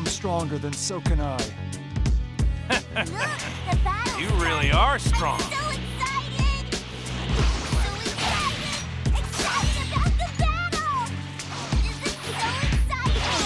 become stronger, then so can I. Look, the battle. You really are strong. I'm so excited! Excited about the battle! This is so exciting!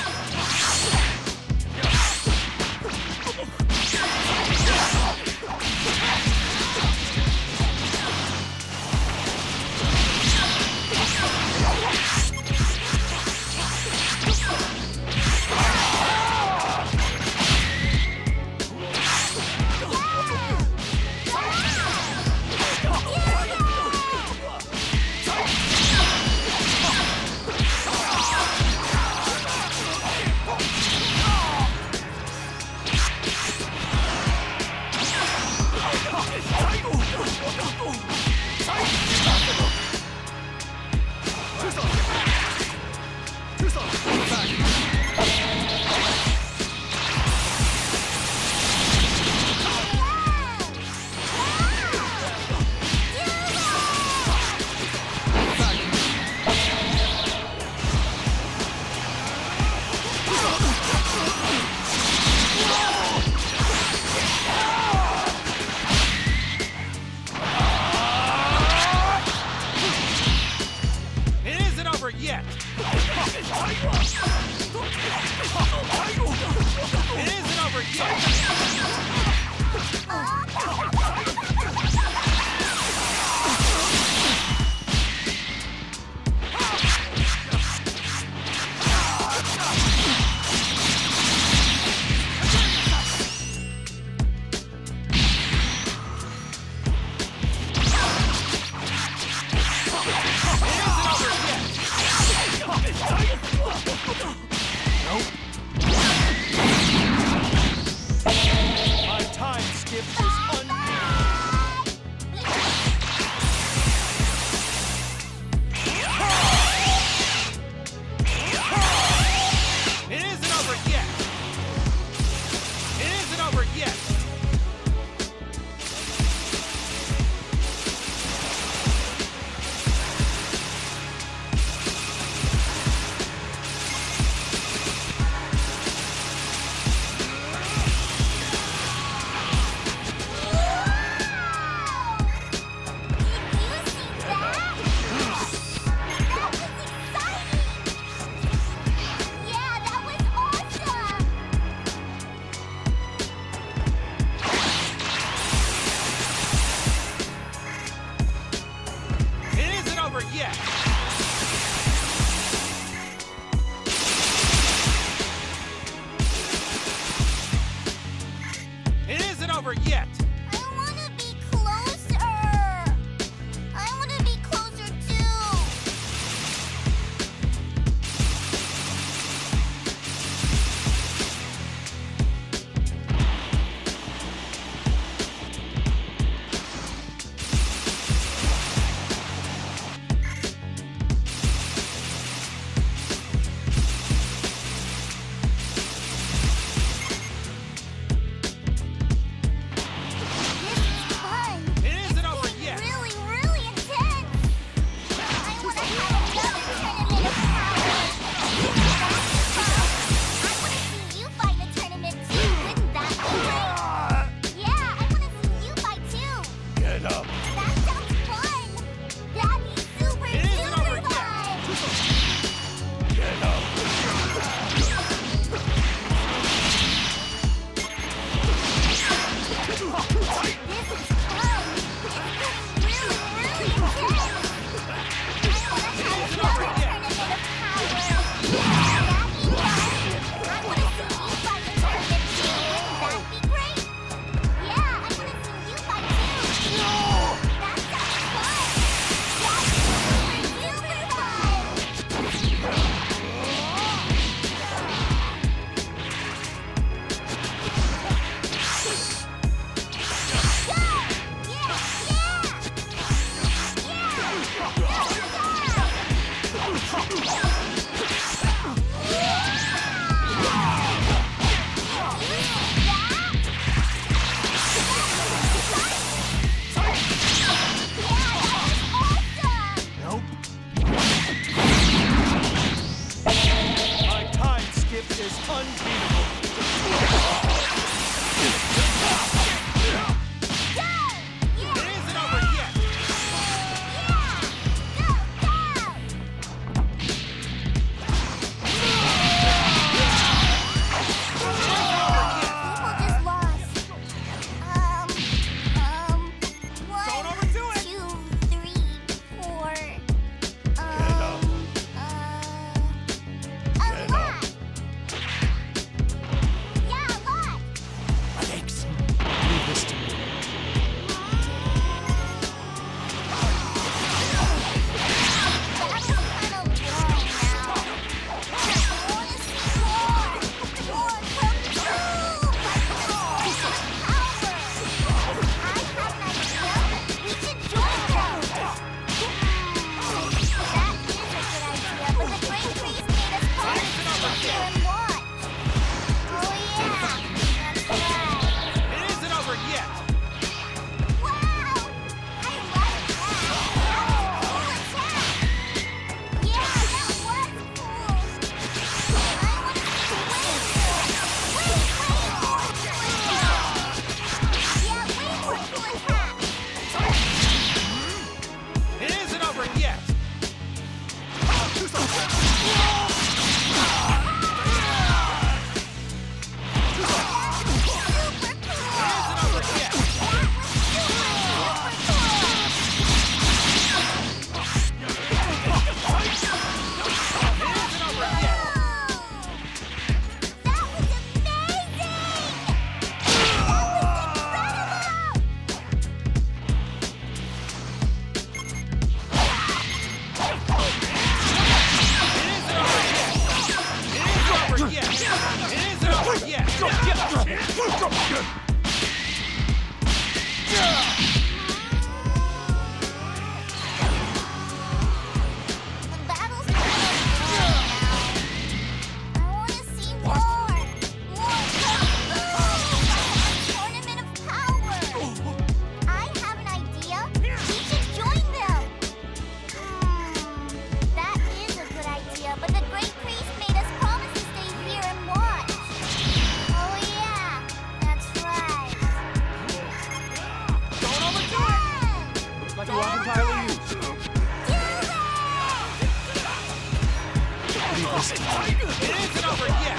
It isn't over yet.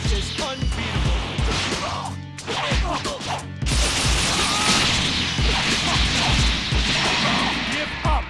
It's just unbeatable. Give up. Give up.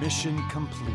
Mission complete.